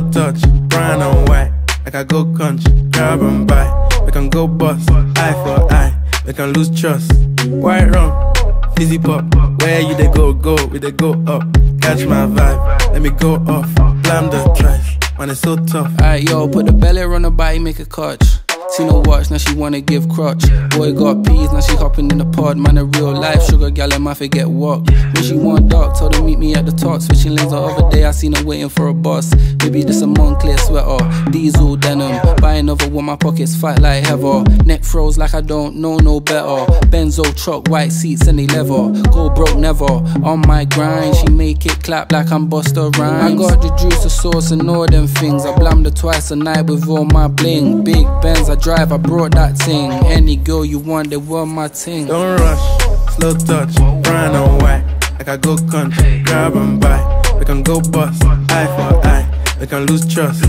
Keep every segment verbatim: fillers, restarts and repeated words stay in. little touch, brown and white. I can go country, grab and buy. We can go bust, eye for eye. We can lose trust, white rum, fizzy pop. Where you they go, go, we they go up. Catch my vibe, let me go off. Blam the trash, man it's so tough. Alright yo, put the belly on her body, make a clutch. See no watch, now she wanna give crutch. Boy got peas, now she hopping in the pod. Man a real life sugar gal, I might forget walk. When she want dark, told her meet me at the top. Switching lanes the other day, I seen her waiting for a bus. Maybe this a Moncler sweater, diesel denim. Buy another one, my pockets fight like heather. Neck froze like I don't know no better. Benzo truck, white seats and they leather. Go broke never, on my grind. She make it clap like I'm Busta Rhymes. I got the juice, the sauce and all them things. I blammed her twice a night with all my bling. Big Benz I drive, I brought that thing. Any girl you want, they want my thing. Don't rush, slow touch, brown and white. I can go country, grab and buy. We can go bust, eye for eye. We can lose trust,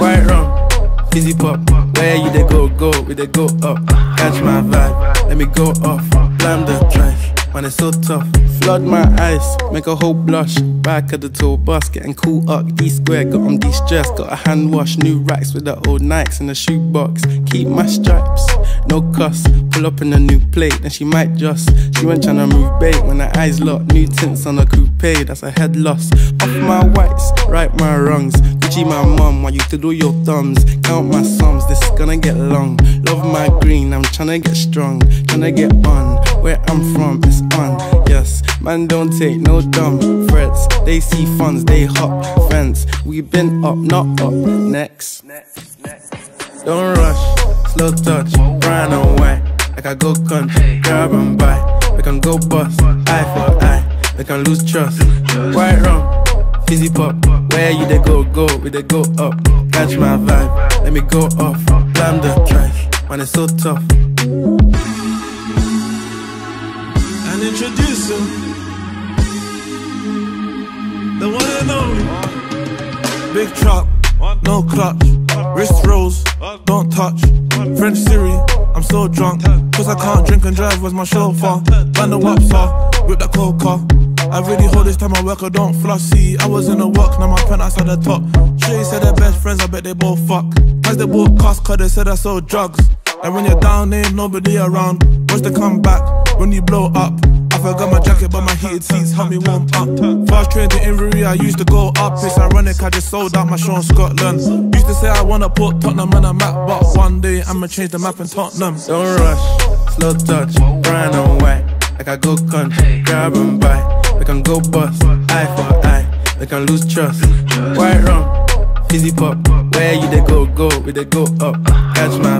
white rum, fizzy pop. Where you they go, go, we they go up. Catch my vibe, let me go off. Blam the trash, man it's so tough. Flood my eyes, make a whole blush. Back at the tour bus, getting cool up. D square, got on de-stress. Got a hand wash, new racks with the old Nikes in the shoebox. Keep my stripes, no cuss. Pull up in a new plate, then she might just. She went tryna move bait when her eyes locked. New tints on a coupe, that's a head loss. Off my whites, right my wrongs. Gucci my mum, while you twiddle your thumbs. Count my sums, this is gonna get long. Love my green, I'm tryna get strong. Tryna get on, where I'm from, it's on. Yes, man don't take no dumb threats. They see funds, they hop fence. We been up, not up, next. Don't rush, slow touch, brown and white. I can go country, grab and buy. We can go bust, eye for eye. We can lose trust, white rum, fizzy pop. Where you they go, go, we they go up. Catch my vibe, let me go off. Blam the trash, man it's so tough. Introduce him, the one and only. Big truck, no clutch. Wrist rolls, don't touch. French Siri, I'm so drunk. Cause I can't drink and drive, where's my chauffeur? Man the wops are, whip that coca. I really hold this time I work, I don't flossy. I was in the work, now my penthouse at the top. Shay said they're best friends, I bet they both fuck. As they both cuss, cause they said I sold drugs. And when you're down, there ain't nobody around. Watch the comeback, when you blow up. I forgot my jacket, but my heated seats help me warm up. Fast train to Inverie, I used to go up. It's ironic, I just sold out my show in Scotland. Used to say I wanna put Tottenham on a map, but one day I'ma change the map in Tottenham. Don't rush, slow touch, brown and white. I can go country, grab and buy. We can go bust, eye for eye. We can lose trust, white rum, fizzy pop. Where you they go, go, we they go up. Catch my